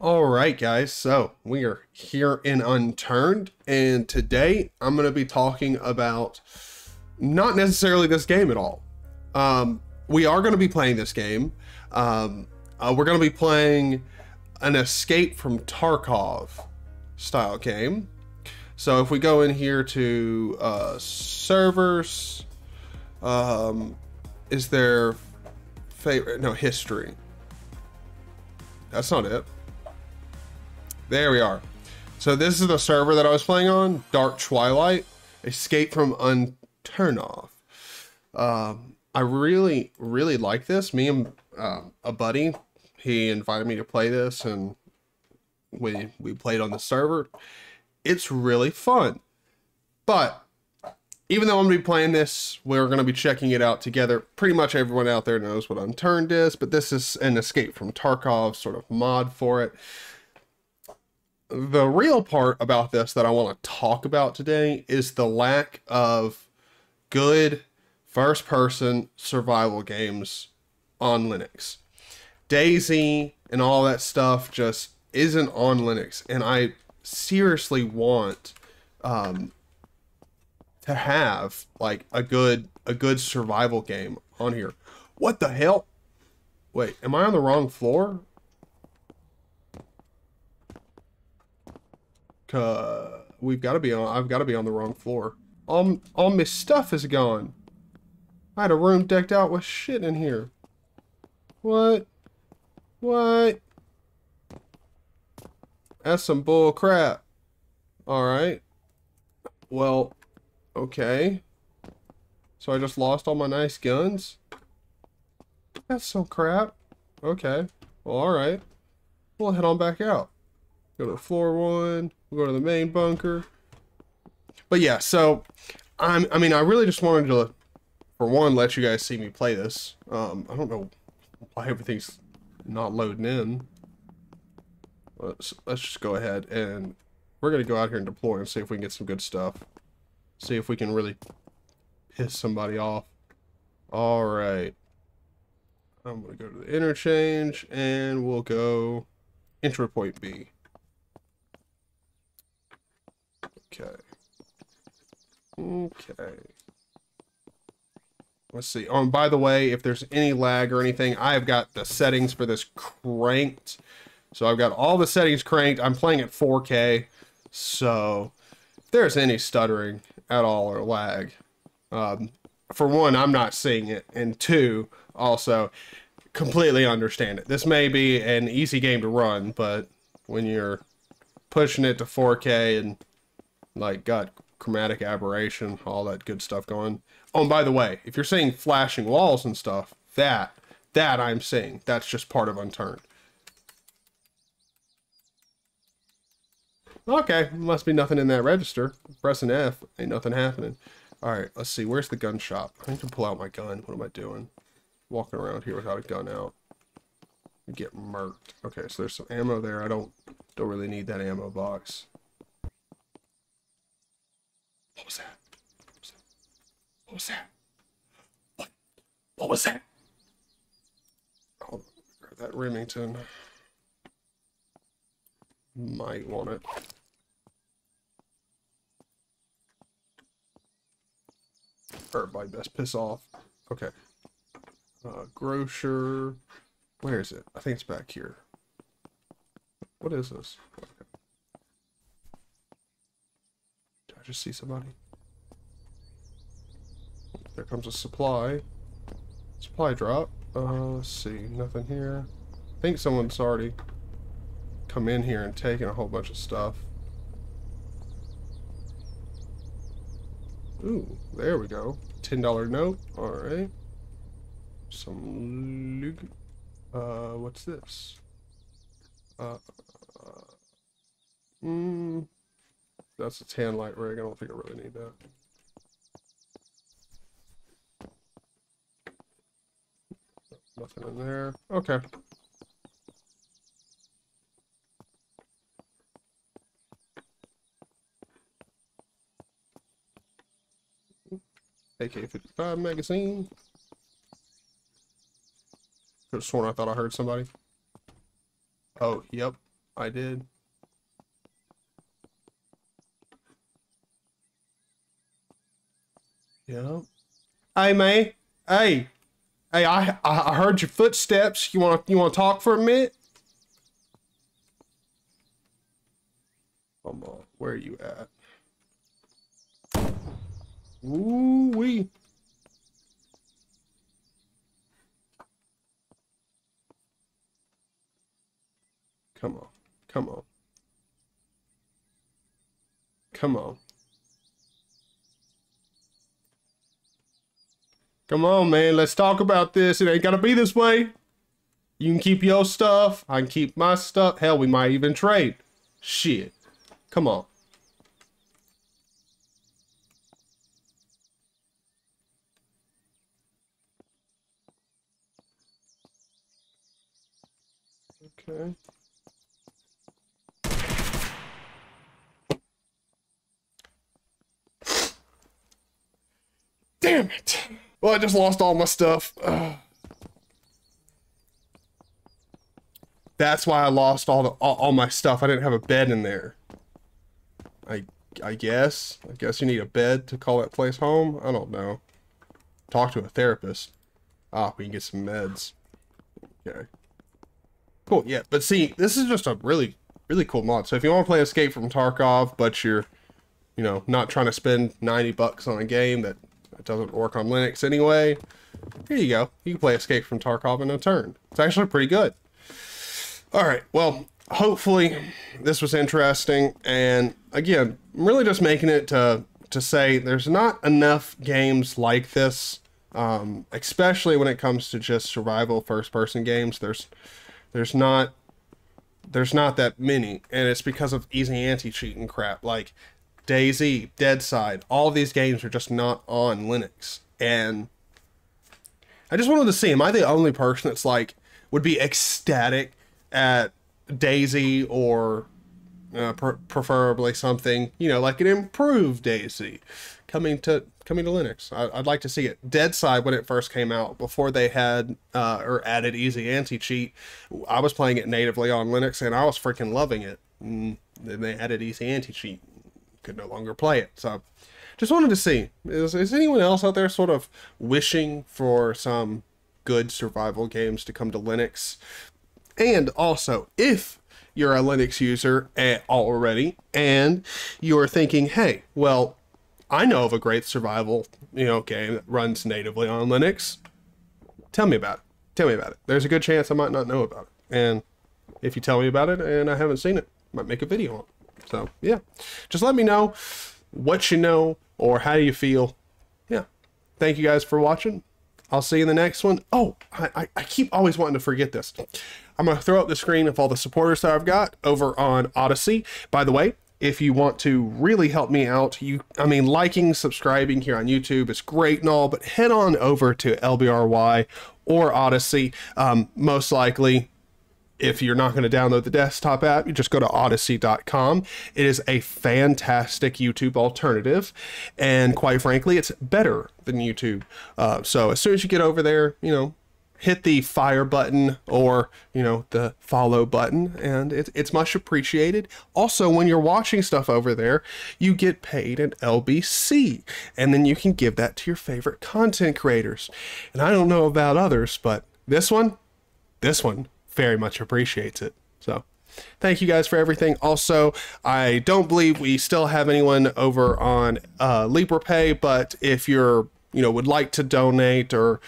All right, guys, so we are here in Unturned, and today I'm going to be talking about not necessarily this game at all. We are going to be playing this game. We're going to be playing an Escape from Tarkov style game. So if we go in here to servers, is there favorite? No, history. That's not it. There we are. So this is the server that I was playing on, Dark Twilight, Escape from Unturned. I really, really like this. Me and a buddy, he invited me to play this, and we played on the server. It's really fun. But even though I'm going to be playing this, we're going to be checking it out together. Pretty much everyone out there knows what Unturned is, but this is an Escape from Tarkov sort of mod for it. The real part about this that I want to talk about today is the lack of good first-person survival games on Linux. DayZ and all that stuff just isn't on Linux, and I seriously want to have like a good survival game on here. What the hell? Wait, am I on the wrong floor? We've got to be on. I've got to be on the wrong floor. All my stuff is gone. I had a room decked out with shit in here. What? What? That's some bull crap. All right. Well, okay. So I just lost all my nice guns. That's some crap. Okay. Well, all right. We'll head on back out. Go to floor one. We'll go to the main bunker. But yeah, so I really just wanted to, for one, let you guys see me play this. I don't know why everything's not loading in. Let's just go ahead, and we're gonna go out here and deploy and see if we can get some good stuff. See if we can really piss somebody off. All right, I'm gonna go to the interchange, and we'll go entry point B. Okay. Okay. Let's see. Oh, and by the way, if there's any lag or anything, I've got the settings for this cranked. So I've got all the settings cranked. I'm playing at 4K. So if there's any stuttering at all or lag, for one, I'm not seeing it. And two, also, completely understand it. This may be an easy game to run, but when you're pushing it to 4K and like got chromatic aberration, all that good stuff going. Oh, and by the way, if you're seeing flashing walls and stuff, that I'm seeing. That's just part of Unturned. Okay, must be nothing in that register. Pressing F, ain't nothing happening. All right, let's see, where's the gun shop? I need to pull out my gun. What am I doing? Walking around here without a gun out. Get murked. Okay, so there's some ammo there. I don't really need that ammo box. What was that? What was that? What was that? Oh, that Remington. Might want it. Everybody best piss off. Okay. Grocer. Where is it? I think it's back here. What is this? Okay. Just see somebody. There comes a supply drop. Let's see, nothing here. I think someone's already come in here and taken a whole bunch of stuff. Ooh, there we go. $10 note. All right. Some loot. What's this? That's a tan light rig. I don't think I really need that. Nothing in there. Okay. AK-55 magazine. Could have sworn I thought I heard somebody. Oh, yep. I did. Yeah. Hey, man. Hey. Hey, I heard your footsteps. You want to talk for a minute? Come on. Where are you at? Ooh-wee. Come on. Come on. Come on. Come on, man. Let's talk about this. It ain't gotta be this way. You can keep your stuff. I can keep my stuff. Hell, we might even trade. Shit. Come on. Okay. Damn it. Well, I just lost all my stuff. Ugh. That's why I lost all my stuff. I didn't have a bed in there. I guess. I guess you need a bed to call that place home. I don't know. Talk to a therapist. Ah, we can get some meds. Okay. Cool, yeah. But see, this is just a really, really cool mod. So if you want to play Escape from Tarkov, but you're, you know, not trying to spend $90 on a game that it doesn't work on Linux anyway. Here you go. You can play Escape from Tarkov and Unturned. It's actually pretty good. All right. Well, hopefully this was interesting. And again, I'm really just making it to say there's not enough games like this, especially when it comes to just survival first-person games. There's not that many, and it's because of easy anti-cheat and crap like DayZ, Deadside, all these games are just not on Linux. And I just wanted to see, am I the only person that's like, would be ecstatic at DayZ or preferably something, you know, like an improved DayZ coming to Linux? I'd like to see it. Deadside, when it first came out, before they had or added easy anti-cheat, I was playing it natively on Linux and I was freaking loving it. And then they added easy anti-cheat. Could no longer play it. So just wanted to see, is anyone else out there sort of wishing for some good survival games to come to Linux? And also, if you're a Linux user already and you're thinking, hey, well, I know of a great survival, you know, game that runs natively on Linux, tell me about it. There's a good chance I might not know about it, and if you tell me about it and I haven't seen it, I might make a video on it. So, yeah, just let me know what you know or how you feel. Yeah. Thank you guys for watching. I'll see you in the next one. Oh, I keep always wanting to forget this. I'm going to throw up the screen of all the supporters that I've got over on Odyssey. By the way, if you want to really help me out, liking, subscribing here on YouTube is great and all, but head on over to LBRY or Odysee. Most likely, if you're not going to download the desktop app, you just go to Odysee.com. It is a fantastic YouTube alternative. And quite frankly, it's better than YouTube. So as soon as you get over there, you know, hit the fire button or, you know, the follow button. And it's much appreciated. Also, when you're watching stuff over there, you get paid in LBC. And then you can give that to your favorite content creators. And I don't know about others, but this one very much appreciates it. So thank you guys for everything. Also, I don't believe we still have anyone over on LibrePay, but if would like to donate or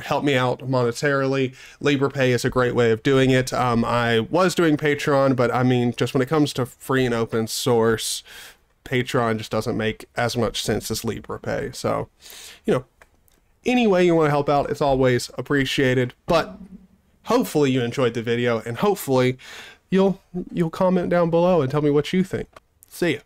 help me out monetarily, LibrePay is a great way of doing it. I was doing Patreon, but just when it comes to free and open source, Patreon just doesn't make as much sense as LibrePay. So, any way you want to help out, it's always appreciated. But hopefully you enjoyed the video, and hopefully you'll comment down below and tell me what you think. See ya.